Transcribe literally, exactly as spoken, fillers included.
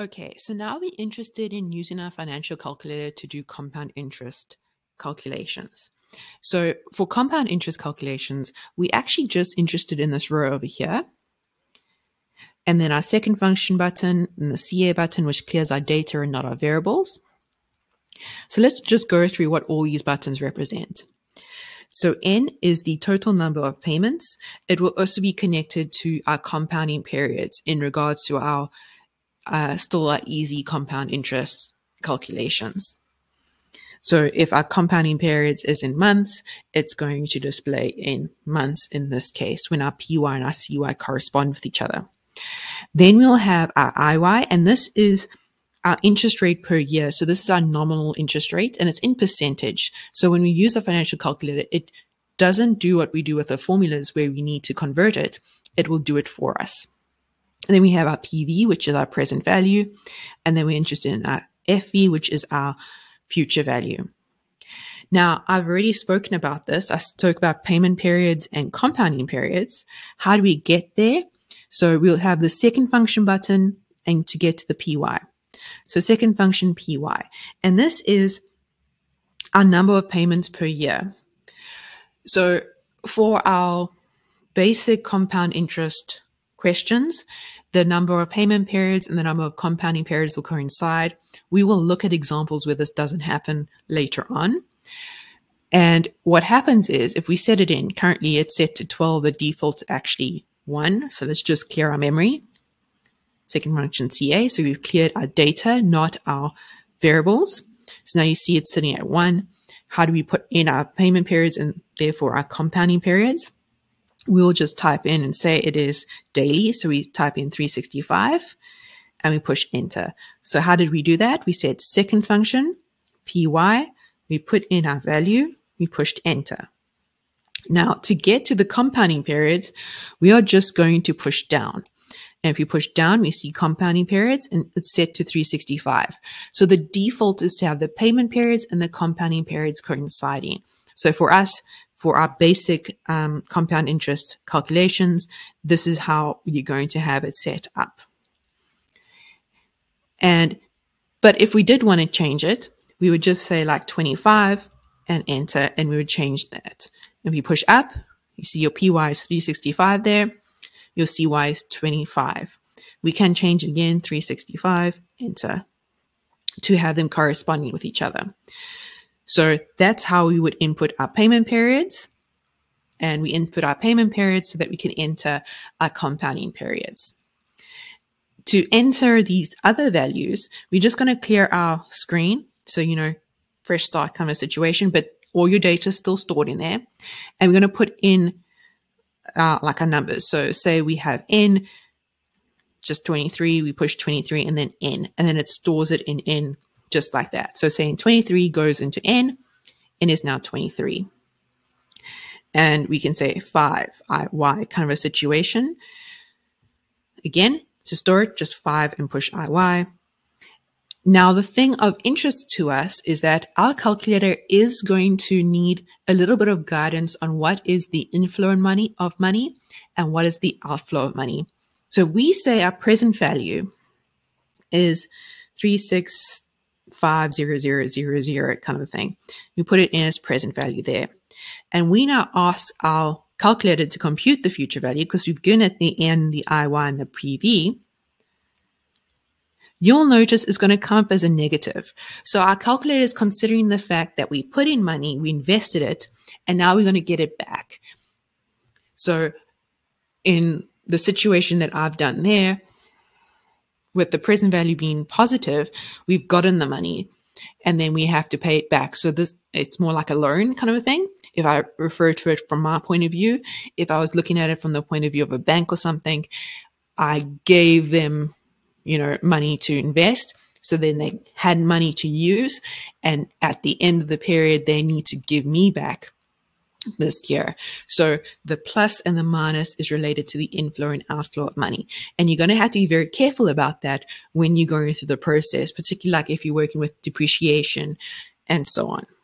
Okay, so now we're interested in using our financial calculator to do compound interest calculations. So for compound interest calculations, we actually just interested in this row over here. And then our second function button and the C A button, which clears our data and not our variables. So let's just go through what all these buttons represent. So N is the total number of payments. It will also be connected to our compounding periods in regards to our uh, still our easy compound interest calculations. So if our compounding periods is in months, it's going to display in months in this case when our P Y and our C Y correspond with each other. Then we'll have our I Y, and this is our interest rate per year. So this is our nominal interest rate, and it's in percentage. So when we use a financial calculator, it doesn't do what we do with the formulas where we need to convert it. It will do it for us. And then we have our P V, which is our present value. And then we're interested in our F V, which is our future value. Now, I've already spoken about this. I spoke about payment periods and compounding periods. How do we get there? So we'll have the second function button and to get to the P Y. So second function P Y, and this is our number of payments per year. So for our basic compound interest questions, the number of payment periods and the number of compounding periods will coincide. We will look at examples where this doesn't happen later on. And what happens is if we set it in, currently it's set to twelve, the default's actually one. So let's just clear our memory. Second function C A. So we've cleared our data, not our variables. So now you see it's sitting at one. How do we put in our payment periods and therefore our compounding periods? We'll just type in and say it is daily. So we type in three sixty-five and we push enter. So how did we do that? We said second function, P Y. We put in our value. We pushed enter. Now to get to the compounding periods, we are just going to push down. And if you push down, we see compounding periods, and it's set to three sixty-five. So the default is to have the payment periods and the compounding periods coinciding. So for us, for our basic um, compound interest calculations, this is how you're going to have it set up. And, but if we did want to change it, we would just say like twenty-five and enter, and we would change that. If you push up, you see your P Y is three sixty-five there. Your C Y is twenty-five. We can change again, three sixty-five, enter, to have them corresponding with each other. So that's how we would input our payment periods. And we input our payment periods so that we can enter our compounding periods. To enter these other values, we're just going to clear our screen. So, you know, fresh start kind of situation, but all your data is still stored in there. And we're going to put in Uh, like our numbers. So say we have N, just twenty-three, we push twenty-three and then N, and then it stores it in N just like that. So saying twenty-three goes into N, N is now twenty-three. And we can say five, I, Y kind of a situation. Again, to store it, just five and push I, Y. Now, the thing of interest to us is that our calculator is going to need a little bit of guidance on what is the inflow money of money and what is the outflow of money. So we say our present value is three six five zero zero zero zero kind of a thing. We put it in as present value there. And we now ask our calculator to compute the future value because we've given it the N, the I Y, and the P V. You'll notice it's going to come up as a negative. So our calculator is considering the fact that we put in money, we invested it, and now we're going to get it back. So in the situation that I've done there, with the present value being positive, we've gotten the money and then we have to pay it back. So this, it's more like a loan kind of a thing. If I refer to it from my point of view, if I was looking at it from the point of view of a bank or something, I gave them, you know, money to invest. So then they had money to use. And at the end of the period, they need to give me back this year. So the plus and the minus is related to the inflow and outflow of money. And you're going to have to be very careful about that when you're going through the process, particularly like if you're working with depreciation and so on.